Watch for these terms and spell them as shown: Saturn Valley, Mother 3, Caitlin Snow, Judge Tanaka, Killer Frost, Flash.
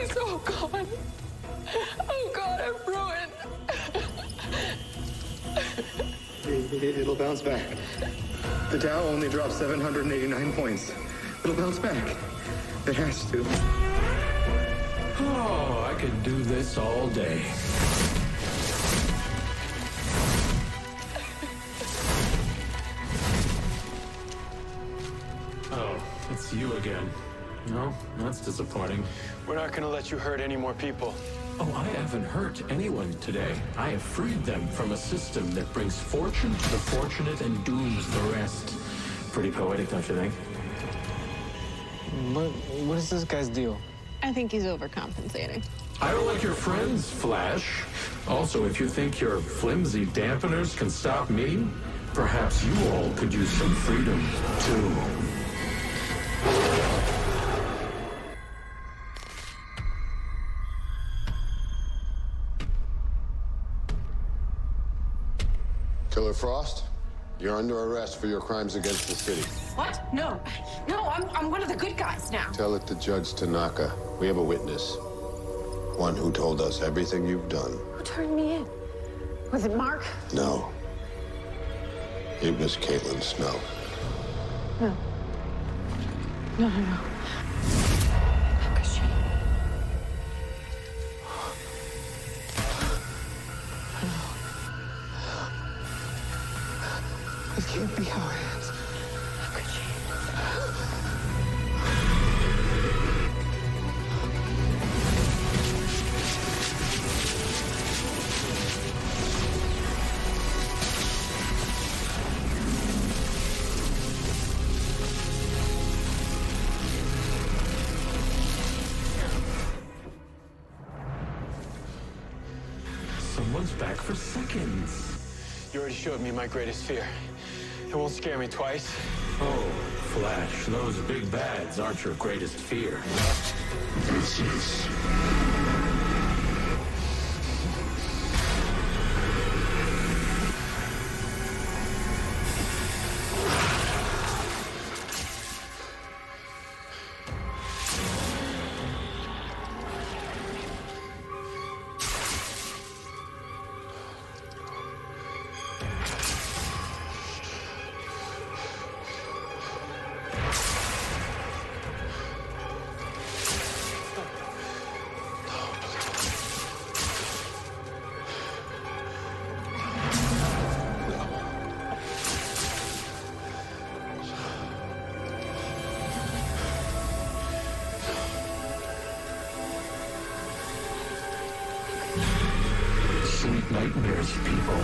is all gone. Oh God, I'm ruined. It'll bounce back. The Dow only dropped 789 points. It'll bounce back. It has to. Oh, I could do this all day. Oh, it's you again. No, that's disappointing. We're not gonna let you hurt any more people. Oh, I haven't hurt anyone today. I have freed them from a system that brings fortune to the fortunate and dooms the rest. Pretty poetic, don't you think? What is this guy's deal? I think he's overcompensating. I don't like your friends, Flash. Also, if you think your flimsy dampeners can stop me, perhaps you all could use some freedom, too. Killer Frost, you're under arrest for your crimes against the city. What? No. No, I'm one of the good guys now. Tell it to Judge Tanaka. We have a witness. One who told us everything you've done. Who turned me in? Was it Mark? No. It was Caitlin Snow. No. No, no, no. How could she? It can't be how it ends. How could she? Someone's back for seconds. You already showed me my greatest fear. It won't scare me twice. Oh, Flash, those big bads aren't your greatest fear. This is... Nightmares, people.